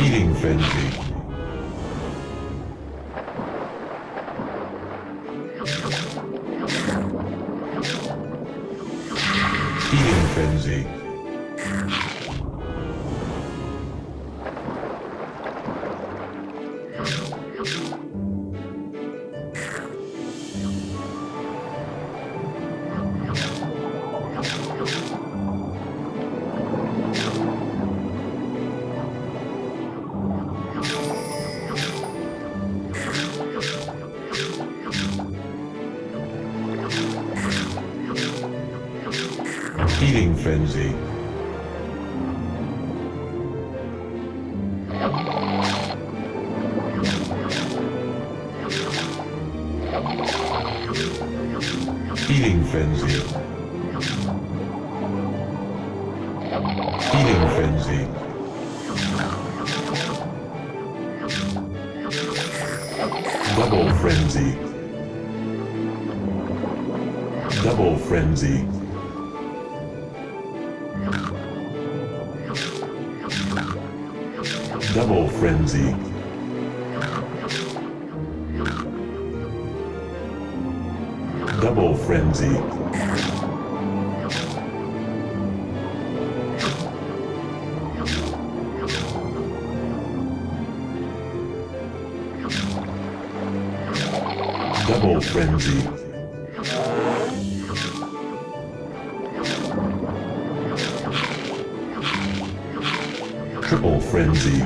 Eating frenzy. Eating frenzy. Eating frenzy. Eating frenzy. Eating frenzy. Double frenzy. Double frenzy. Double frenzy. Double frenzy. Double frenzy. Triple frenzy.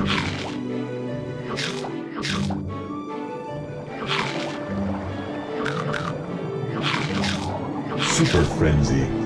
Super frenzy.